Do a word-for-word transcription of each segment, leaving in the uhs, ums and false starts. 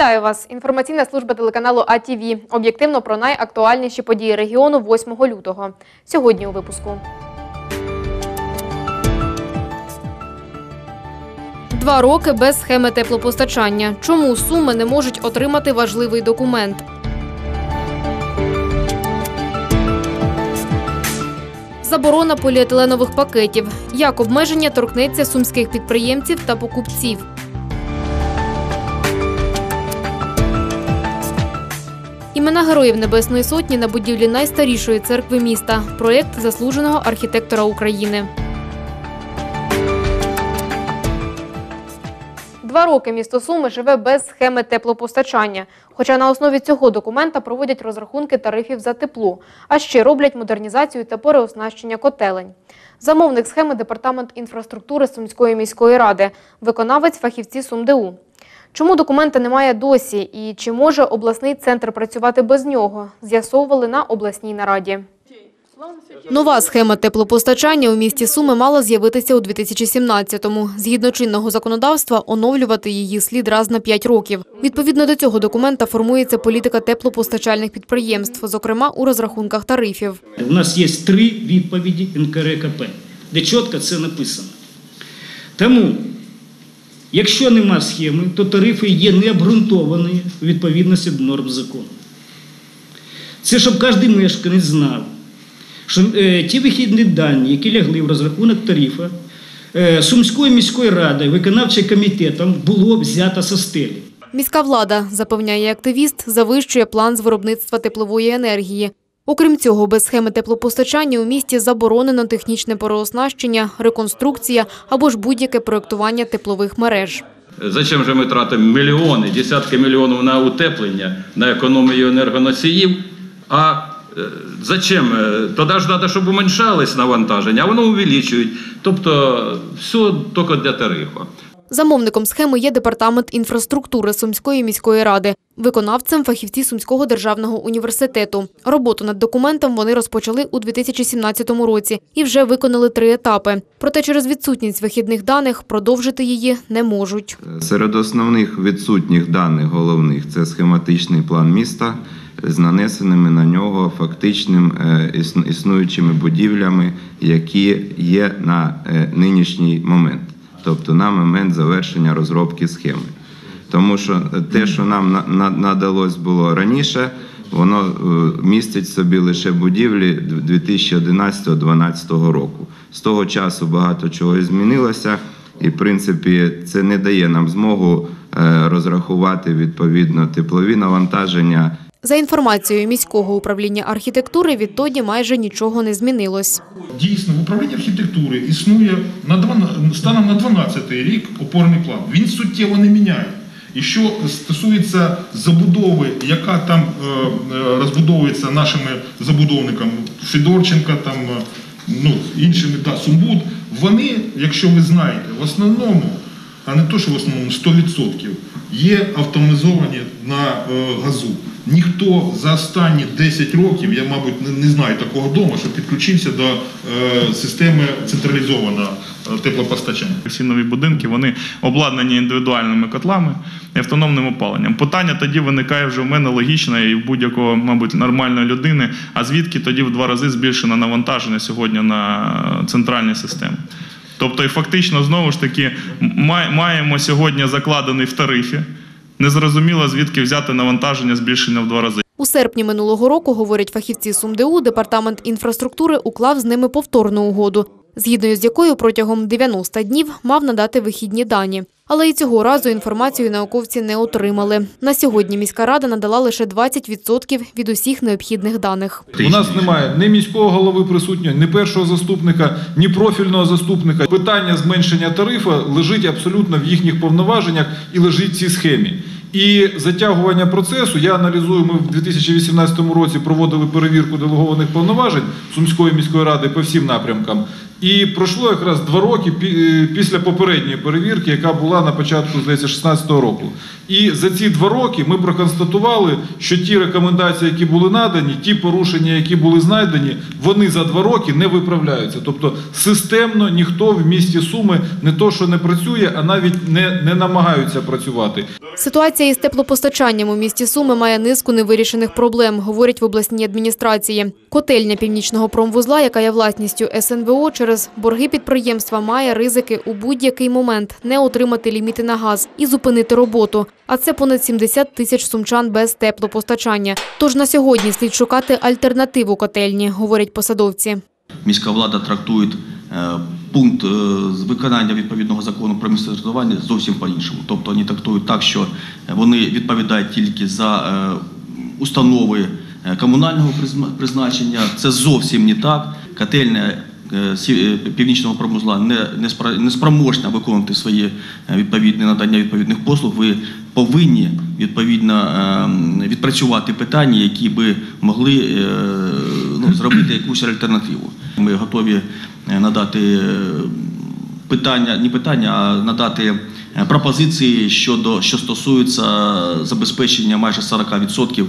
Вітаю вас. Інформаційна служба телеканалу А Т В. Об'єктивно про найактуальніші події регіону восьмого лютого. Сьогодні у випуску. Два роки без схеми теплопостачання. Чому Суми не можуть отримати важливий документ? Заборона поліетиленових пакетів. Як обмеження торкнеться сумських підприємців та покупців? Імена Героїв Небесної Сотні на будівлі найстарішої церкви міста. Проєкт заслуженого архітектора України. Два роки місто Суми живе без схеми теплопостачання. Хоча на основі цього документа проводять розрахунки тарифів за тепло, а ще роблять модернізацію та переоснащення котелень. Замовник схеми – Департамент інфраструктури Сумської міської ради, виконавець – фахівці СумДУ. Чому документа немає досі і чи може обласний центр працювати без нього, з'ясовували на обласній нараді. Нова схема теплопостачання у місті Суми мала з'явитися у дві тисячі сімнадцятому. Згідно чинного законодавства, оновлювати її слід раз на п'ять років. Відповідно до цього документа формується політика теплопостачальних підприємств, зокрема у розрахунках тарифів. У нас є три відповіді Н К Р Е К П, де чітко це написано. Тому, якщо немає схеми, то тарифи є необґрунтовані у відповідності до норм закону. Це щоб кожен мешканець знав, що ті вихідні дані, які лягли в розрахунок тарифу, Сумською міською радою, виконавчим комітетом було взято зі стелі. Міська влада, запевняє активіст, завищує план з виробництва теплової енергії. Окрім цього, без схеми теплопостачання у місті заборонено технічне переоснащення, реконструкція або ж будь-яке проєктування теплових мереж. Зачем же ми тратимо мільйони, десятки мільйонів на утеплення, на економію енергоносіїв, а зачем? Тоді ж треба, щоб уменшалось навантаження, а воно увеличують. Тобто, все тільки для тарифу. Замовником схеми є Департамент інфраструктури Сумської міської ради, виконавцем – фахівці Сумського державного університету. Роботу над документом вони розпочали у дві тисячі сімнадцятому році і вже виконали три етапи. Проте через відсутність вихідних даних продовжити її не можуть. Серед основних відсутніх даних головних – це схематичний план міста з нанесеними на нього фактичним існуючими будівлями, які є на нинішній момент. Тобто на момент завершення розробки схеми. Тому що те, що нам надалось було раніше, воно містить в собі лише будівлі дві тисячі одинадцятого — дві тисячі дванадцятого року. З того часу багато чого змінилося і, в принципі, це не дає нам змогу розрахувати відповідно теплові навантаження. За інформацією міського управління архітектури, відтоді майже нічого не змінилось. Дійсно, в управлінні архітектури існує станом на дванадцятий рік опорний план. Він суттєво не міняє. І що стосується забудови, яка там розбудовується нашими забудовниками, Сидорченка, там, ну, іншими, да, Сумбуд, вони, якщо ви знаєте, в основному, а не то, що в основному, сто відсотків є автоматизовані на газу. Ніхто за останні десять років, я, мабуть, не знаю такого дому, що підключився до системи централізованого теплопостачання. Всі нові будинки, вони обладнані індивідуальними котлами і автономним опаленням. Питання тоді виникає вже в мене логічно і в будь-якого, мабуть, нормальної людини, а звідки тоді в два рази збільшено навантаження сьогодні на центральні системи. Тобто і фактично, знову ж таки, маємо сьогодні закладений в тарифі, незрозуміло, звідки взяти навантаження збільшення в два рази. У серпні минулого року, говорять фахівці СумДУ, Департамент інфраструктури уклав з ними повторну угоду, згідно з якою протягом дев'яноста днів мав надати вихідні дані. Але і цього разу інформацію науковці не отримали. На сьогодні міська рада надала лише двадцять відсотків від усіх необхідних даних. У нас немає ні міського голови присутнього, ні першого заступника, ні профільного заступника. Питання зменшення тарифу лежить абсолютно в їхніх повноваженнях і лежить в цій схемі. І затягування процесу, я аналізую, ми в дві тисячі вісімнадцятому році проводили перевірку делегованих повноважень Сумської міської ради по всім напрямкам. І пройшло якраз два роки після попередньої перевірки, яка була на початку, здається, шістнадцятого року. І за ці два роки ми проконстатували, що ті рекомендації, які були надані, ті порушення, які були знайдені, вони за два роки не виправляються. Тобто системно ніхто в місті Суми не то, що не працює, а навіть не, не намагаються працювати. Ситуація із теплопостачанням у місті Суми має низку невирішених проблем, говорять в обласній адміністрації. Котельня північного промвузла, яка є власністю ес ен ве о, через борги підприємства має ризики у будь-який момент не отримати ліміти на газ і зупинити роботу. А це понад сімдесят тисяч сумчан без теплопостачання. Тож на сьогодні слід шукати альтернативу котельні, говорять посадовці. Міська влада трактує пункт з виконання відповідного закону про місцеве самоврядування зовсім по-іншому. Тобто вони трактують так, що вони відповідають тільки за установи комунального призначення. Це зовсім не так. Котельня північного промвузла не спроможна виконувати свої відповідні надання відповідних послуг. Ви повинні відповідно відпрацювати питання, які би могли ну, зробити якусь альтернативу. Ми готові надати питання, не питання, а надати пропозиції щодо, що стосується забезпечення майже сорока відсотків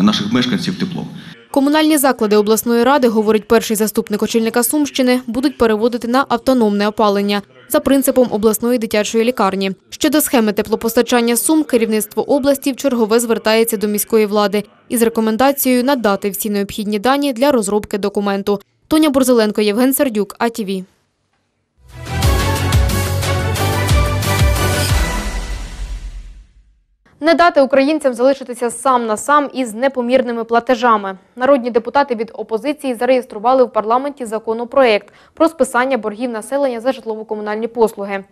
наших мешканців теплом. Комунальні заклади обласної ради, говорить перший заступник очільника Сумщини, будуть переводити на автономне опалення за принципом обласної дитячої лікарні. Щодо схеми теплопостачання Сум, керівництво області вчергове звертається до міської влади із рекомендацією надати всі необхідні дані для розробки документу. Тоня Борзеленко, Євген Сердюк, а те ве. Не дати українцям залишитися сам на сам із непомірними платежами. Народні депутати від опозиції зареєстрували в парламенті законопроєкт про списання боргів населення за житлово-комунальні послуги.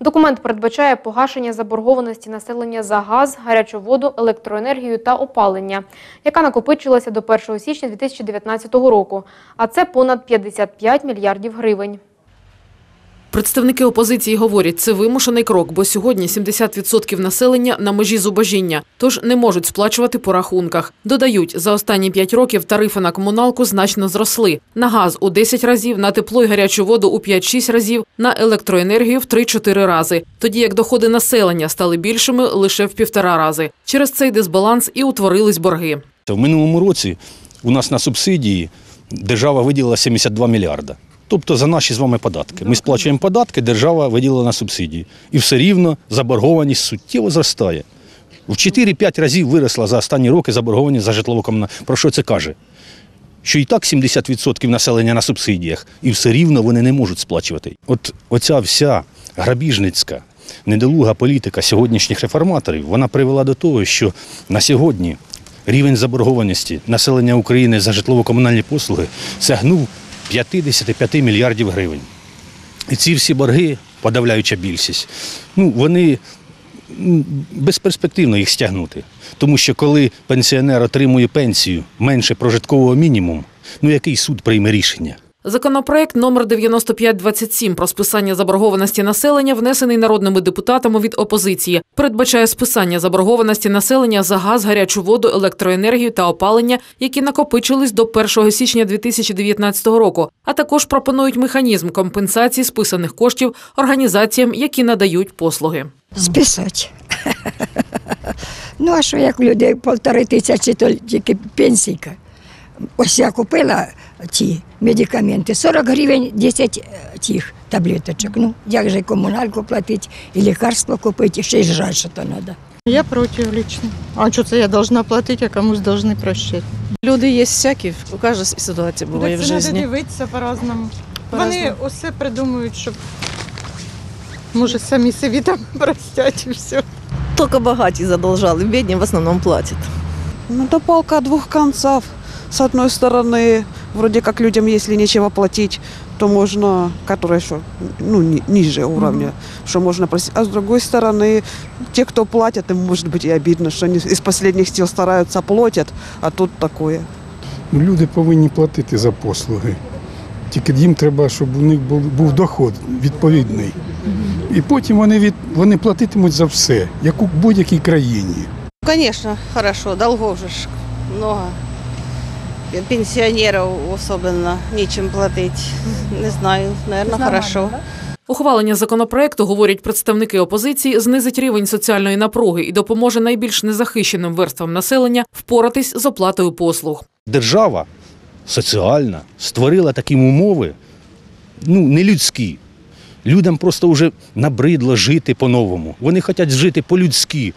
Документ передбачає погашення заборгованості населення за газ, гарячу воду, електроенергію та опалення, яка накопичилася до першого січня дві тисячі дев'ятнадцятого року, а це понад п'ятдесят п'ять мільярдів гривень. Представники опозиції говорять, це вимушений крок, бо сьогодні сімдесят відсотків населення на межі зубожіння, тож не можуть сплачувати по рахунках. Додають, за останні п'ять років тарифи на комуналку значно зросли. На газ – у десять разів, на тепло і гарячу воду – у п'ять-шість разів, на електроенергію – в три-чотири рази. Тоді як доходи населення стали більшими лише в півтора рази. Через цей дисбаланс і утворились борги. В минулому році у нас на субсидії держава виділила сімдесят два мільярда. Тобто за наші з вами податки. Ми сплачуємо податки, держава виділила на субсидії. І все рівно заборгованість суттєво зростає. В чотири-п'ять разів виросла за останні роки заборгованість за житлово-комунальні. Про що це каже? Що і так сімдесят відсотків населення на субсидіях, і все рівно вони не можуть сплачувати. От оця вся грабіжницька, недолуга політика сьогоднішніх реформаторів, вона привела до того, що на сьогодні рівень заборгованості населення України за житлово-комунальні послуги сягнув п'ятдесят п'ять мільярдів гривень. І ці всі борги, подавляюча більшість, ну, вони безперспективно їх стягнути. Тому що коли пенсіонер отримує пенсію менше прожиткового мінімуму, ну який суд прийме рішення? Законопроект номер дев'яносто п'ять двадцять сім про списання заборгованості населення, внесений народними депутатами від опозиції, передбачає списання заборгованості населення за газ, гарячу воду, електроенергію та опалення, які накопичились до першого січня дві тисячі дев'ятнадцятого року, а також пропонують механізм компенсації списаних коштів організаціям, які надають послуги. Списати. Ну а що, як у людей полтори тисячі тільки пенсійка? Ось я купила ці медикаменти, сорок гривень, десять тих таблеточок. Ну, як же комуналку платити, і лікарство купити, і ще й жрати, що то треба. Я проти лично. А що це я должна платити, а комусь должны прощати? Люди є всякі, у кожній ситуації буває в житті. Це треба дивитися по-разному. Вони усе придумують, щоб, може, самі собі там простять і все. Тільки багаті задолжали, бідні в основному платять. Ну, то палка двох кінців. С одной стороны, вроде как людям, если нечего платить, то можно, которые еще ну, ниже уровня, mm-hmm. что можно просить. А с другой стороны, те, кто платят, им может быть и обидно, что они из последних сил стараются, платят, а тут такое. Люди повинні платити за послуги. Тільки їм треба, щоб у них був, був доход відповідний. І потім вони, від, вони платитимуть за все, як у будь-якій країні. Конечно, хорошо, долгов же много. пенсионеров особенно нечем платить. Не знаю, наверное, хорошо. Ухвалення законопроекту, говорять представники опозиції, знизить рівень соціальної напруги і допоможе найбільш незахищеним верствам населення впоратись з оплатою послуг. Держава соціальна створила такі умови, ну, нелюдські. Людям просто вже набридло жити по-новому. Вони хочуть жити по-людськи.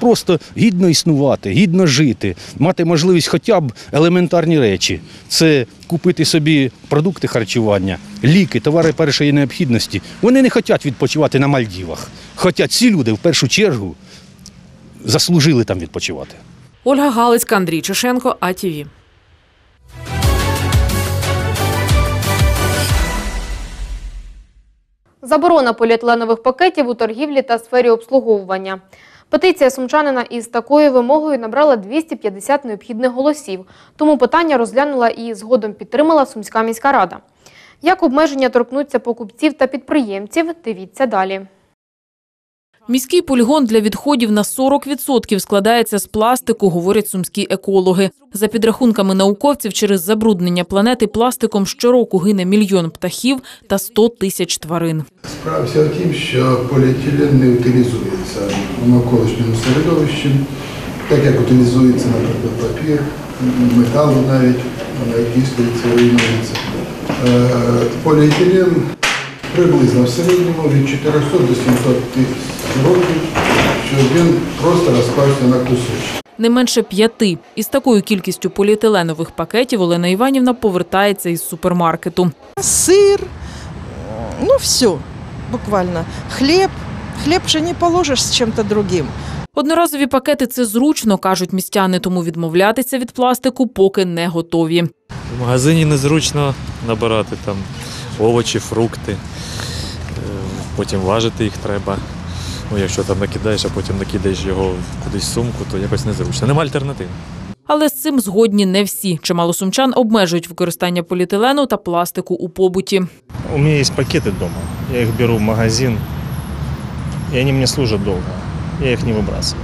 Просто гідно існувати, гідно жити, мати можливість хоча б елементарні речі. Це купити собі продукти харчування, ліки, товари першої необхідності. Вони не хочуть відпочивати на Мальдівах. Хоча ці люди в першу чергу заслужили там відпочивати. Ольга Галицька, Андрій Чешенко, А Т В. Заборона поліетиленових пакетів у торгівлі та сфері обслуговування. Петиція сумчанина із такою вимогою набрала двісті п'ятдесят необхідних голосів, тому питання розглянула і згодом підтримала Сумська міська рада. Як обмеження торкнуться покупців та підприємців, дивіться далі. Міський полігон для відходів на сорок відсотків складається з пластику, говорять сумські екологи. За підрахунками науковців, через забруднення планети пластиком щороку гине мільйон птахів та сто тисяч тварин. Справа вся в тім, що поліетилен не утилізується в навколишньому середовищі, так як утилізується, наприклад, папір, метал навіть, вона дістається, руйнується. Поліетилен приблизно в середньому від чотирьохсот до сімсот років, що він просто розпався на кусочки. Не менше п'яти. Із такою кількістю поліетиленових пакетів Олена Іванівна повертається із супермаркету. Сир, ну все, буквально. Хліб, хліб вже не положиш з чим-то іншим. Одноразові пакети – це зручно, кажуть містяни, тому відмовлятися від пластику поки не готові. В магазині незручно набирати там овочі, фрукти, потім важити їх треба. Ну, якщо там накидаєш, а потім накидаєш його кудись в сумку, то якось незручно. Нема альтернатив. Але з цим згодні не всі. Чимало сумчан обмежують використання поліетилену та пластику у побуті. У мене є пакети вдома. Я їх беру в магазин, і вони мені служать довго. Я їх не вибрасую.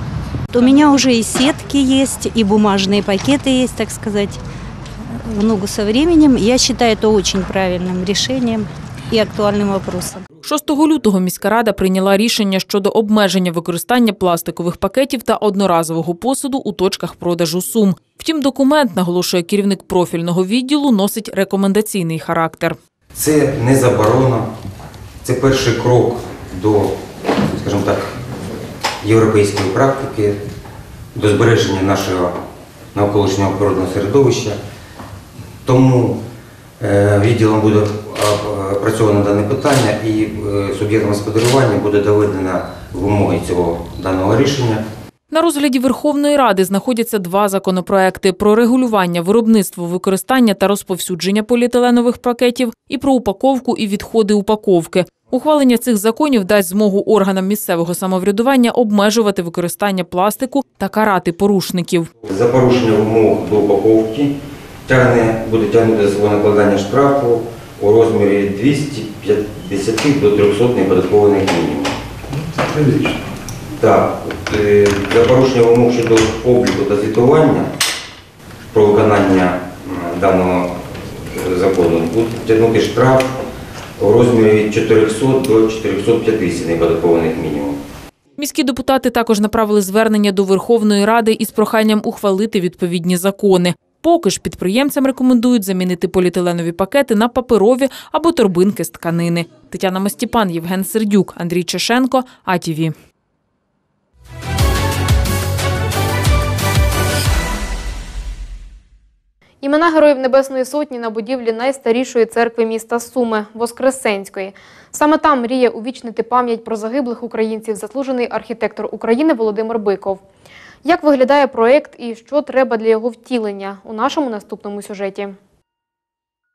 У мене вже і сітки є, і бумажні пакети є, так сказати. В ногу з часом. Я вважаю це дуже правильним рішенням і актуальним питанням. шостого лютого міська рада прийняла рішення щодо обмеження використання пластикових пакетів та одноразового посуду у точках продажу Сум. Втім, документ, наголошує керівник профільного відділу, носить рекомендаційний характер. Це не заборона, це перший крок до, скажімо так, європейської практики, до збереження нашого навколишнього природного середовища. Тому відділом буде опрацьовано дане питання і суб'єктам господарювання буде доведено вимоги цього даного рішення. На розгляді Верховної Ради знаходяться два законопроекти – про регулювання виробництва, використання та розповсюдження поліетиленових пакетів і про упаковку і відходи упаковки. Ухвалення цих законів дасть змогу органам місцевого самоврядування обмежувати використання пластику та карати порушників. За порушення вимог до упаковки буде тягнути за собою накладання штрафу у розмірі від двохсот п'ятдесяти до трьохсот неподаткових мінімумів. Це прилично. Так. За порушення вимог щодо обліку та звітування про виконання даного закону буде тягнути штраф у розмірі від чотирьохсот до чотирьохсот п'ятдесяти неподаткових мінімумів. Міські депутати також направили звернення до Верховної Ради із проханням ухвалити відповідні закони. Поки ж підприємцям рекомендують замінити поліетиленові пакети на паперові або торбинки з тканини. Тетяна Мостіпан, Євген Сердюк, Андрій Чешенко, А Т В. Імена Героїв Небесної Сотні на будівлі найстарішої церкви міста Суми – Воскресенської. Саме там мріє увічнити пам'ять про загиблих українців заслужений архітектор України Володимир Биков. Як виглядає проєкт і що треба для його втілення – у нашому наступному сюжеті.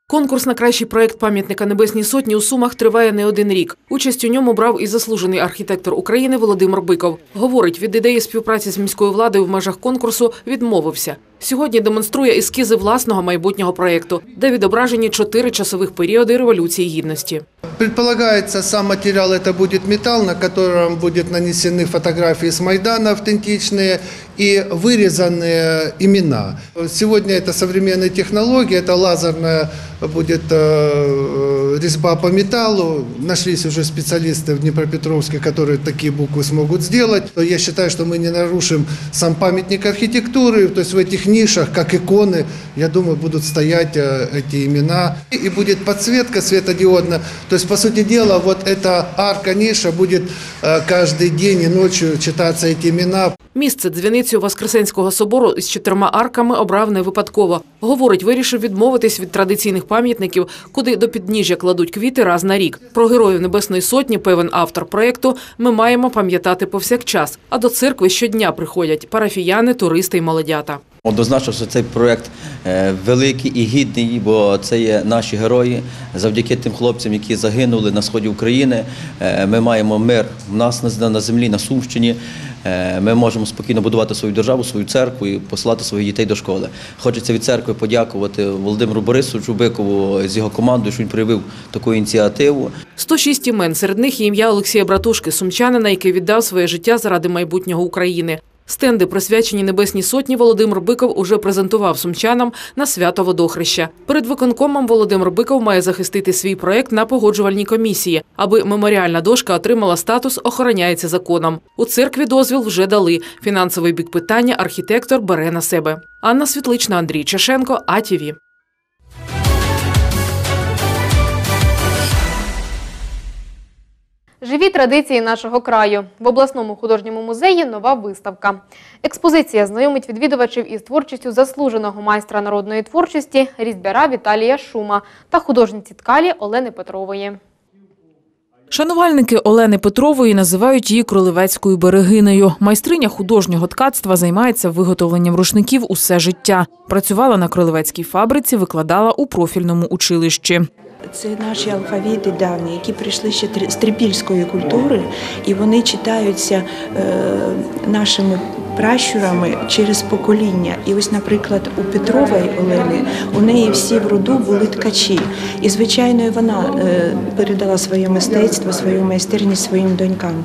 Конкурс на кращий проєкт пам'ятника Небесній Сотні у Сумах триває не один рік. Участь у ньому брав і заслужений архітектор України Володимир Биков. Говорить, від ідеї співпраці з міською владою в межах конкурсу відмовився. Сьогодні демонструє ескізи власного майбутнього проєкту, де відображені чотири часових періоди Революції Гідності. Предполагается, сам материал это будет металл, на котором будут нанесены фотографии с Майдана автентичные и вырезанные имена. Сегодня это современные технологии, это лазерная будет э, резьба по металлу. Нашлись уже специалисты в Днепропетровске, которые такие буквы смогут сделать. Я считаю, что мы не нарушим сам памятник архитектуры, то есть в этих нишах, как иконы, я думаю, будут стоять эти имена. И будет подсветка светодиодная. То есть, по сути дела, вот эта арка, ниша будет каждый день и ночью читаться эти имена. Місце дзвіницю Воскресенського собору із чотирма арками обрав не випадково. Говорить, вирішив відмовитись від традиційних пам'ятників, куди до підніжжя кладуть квіти раз на рік. Про Героїв Небесної Сотні, певен автор проєкту, ми маємо пам'ятати повсякчас. А до церкви щодня приходять парафіяни, туристи і молодята. Однозначно, що цей проєкт великий і гідний, бо це є наші герої. Завдяки тим хлопцям, які загинули на сході України, ми маємо мир в нас на землі, на Сумщині. Ми можемо спокійно будувати свою державу, свою церкву і посилати своїх дітей до школи. Хочеться від церкви подякувати Володимиру Борисовичу Бикову з його командою, що він проявив таку ініціативу. сто шість імен, серед них і ім'я Олексія Братушки, сумчанина, який віддав своє життя заради майбутнього України. Стенди, присвячені Небесній Сотні, Володимир Биков уже презентував сумчанам на свято водохреща. Перед виконкомом Володимир Биков має захистити свій проєкт на погоджувальній комісії, аби меморіальна дошка отримала статус «Охороняється законом». У церкві дозвіл вже дали. Фінансовий бік питання архітектор бере на себе. Анна Світлична, Андрій Чешенко, А Т В. Живі традиції нашого краю. В обласному художньому музеї нова виставка. Експозиція знайомить відвідувачів із творчістю заслуженого майстра народної творчості Різьбера Віталія Шума та художниці ткалі Олени Петрової. Шанувальники Олени Петрової називають її кролевецькою берегинею. Майстриня художнього ткацтва займається виготовленням рушників усе життя. Працювала на кролевецькій фабриці, викладала у профільному училищі. Це наші алфавіти давні, які прийшли ще з трипільської культури, і вони читаються нашими пращурами через покоління. І ось, наприклад, у Петрової Олени, у неї всі в роду були ткачі. І, звичайно, вона передала своє мистецтво, свою майстерність своїм донькам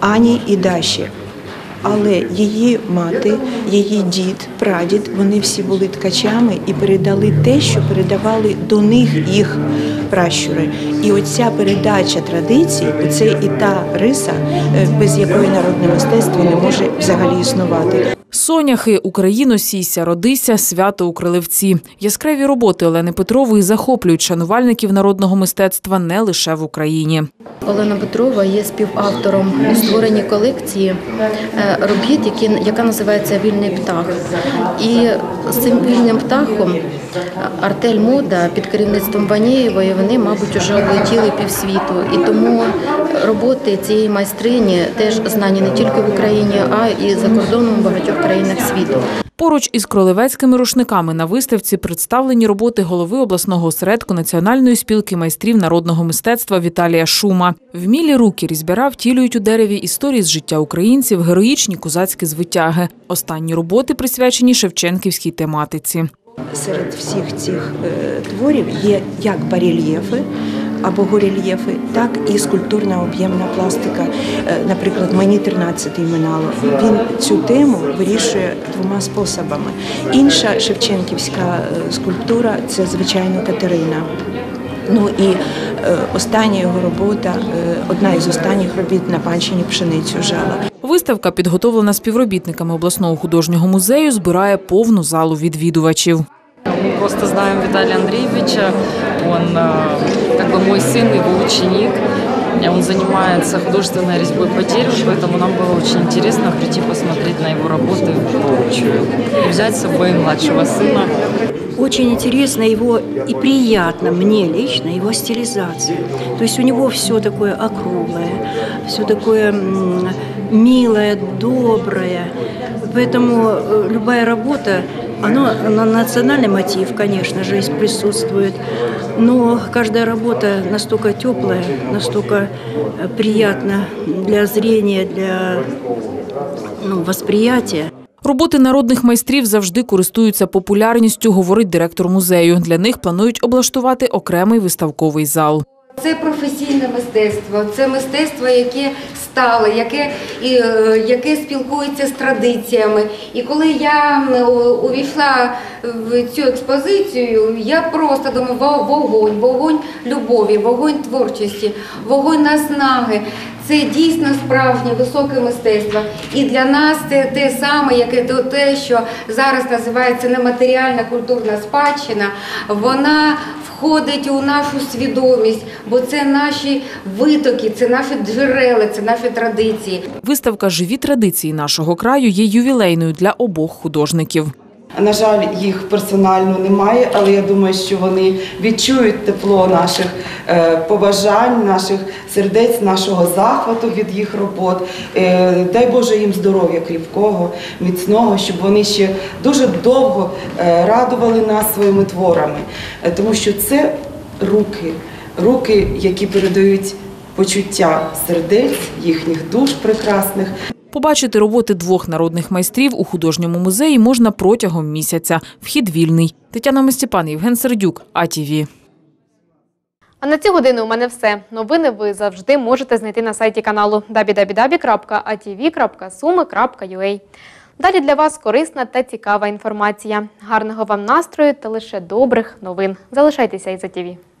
Ані і Даші. Але її мати, її дід, прадід, вони всі були ткачами і передали те, що передавали до них їх пращури. І оця передача традицій – це і та риса, без якої народне мистецтво не може взагалі існувати. Соняхи, Україно, сійся, родися, свято у Кролевці. Яскраві роботи Олени Петрової захоплюють шанувальників народного мистецтва не лише в Україні. Олена Петрова є співавтором у створенні колекції робіт, яка називається «Вільний птах». І з цим «Вільним птахом» артель мода під керівництвом Банієвої, вони, мабуть, вже облетіли півсвіту. І тому роботи цієї майстрині теж знані не тільки в Україні, а і за кордоном в багатьох країнах світу. Поруч із кролевецькими рушниками на виставці представлені роботи голови обласного осередку Національної спілки майстрів народного мистецтва Віталія Шума. Вмілі руки Різьбера втілюють у дереві історії з життя українців, героїчні козацькі звитяги. Останні роботи присвячені шевченківській тематиці. Серед всіх цих творів є як барельєфи або горельєфи, так і скульптурна об'ємна пластика. Наприклад, мені тринадцятий минало. Він цю тему вирішує двома способами. Інша шевченківська скульптура – це, звичайно, Катерина. Ну і остання його робота, одна із останніх робіт на панщині «Пшеницю жала». Виставка, підготовлена співробітниками обласного художнього музею, збирає повну залу відвідувачів. Мы просто знаем Виталия Андреевича, он как бы мой сын, его ученик, он занимается художественной резьбой по дереву, поэтому нам было очень интересно прийти посмотреть на его работы, взять с собой младшего сына. Очень интересно его и приятно мне лично его стилизация, то есть у него все такое округлое, все такое милое, доброе, поэтому любая работа. Оно, национальный мотив, конечно же, присутствует, но каждая работа настолько теплая, настолько приятна для зрения, для ну, восприятия. Роботи народних майстрів завжди користуються популярністю, говорить директор музею. Для них планують облаштувати окремий виставковий зал. Це професійне мистецтво, це мистецтво, яке стало, яке, яке спілкується з традиціями. І коли я увійшла в цю експозицію, я просто думала: вогонь, вогонь любові, вогонь творчості, вогонь наснаги. Це дійсно справжнє високе мистецтво. І для нас це те саме, яке те, що зараз називається нематеріальна культурна спадщина, вона входить у нашу свідомість, бо це наші витоки, це наші джерела, це наші традиції. Виставка «Живі традиції нашого краю» є ювілейною для обох художників. На жаль, їх персонально немає, але я думаю, що вони відчують тепло наших побажань, наших сердець, нашого захвату від їх робот. Дай Боже їм здоров'я кріпкого, міцного, щоб вони ще дуже довго радували нас своїми творами. Тому що це руки, руки, які передають почуття сердець, їхніх душ прекрасних. Побачити роботи двох народних майстрів у художньому музеї можна протягом місяця. Вхід вільний. Тетяна Мистепан, Євген Сердюк, А Т В. А на цю годину у мене все. Новини ви завжди можете знайти на сайті каналу дабл ю дабл ю дабл ю крапка а т в крапка суми крапка ю а. Далі для вас корисна та цікава інформація. Гарного вам настрою та лише добрих новин. Залишайтеся із А Т В.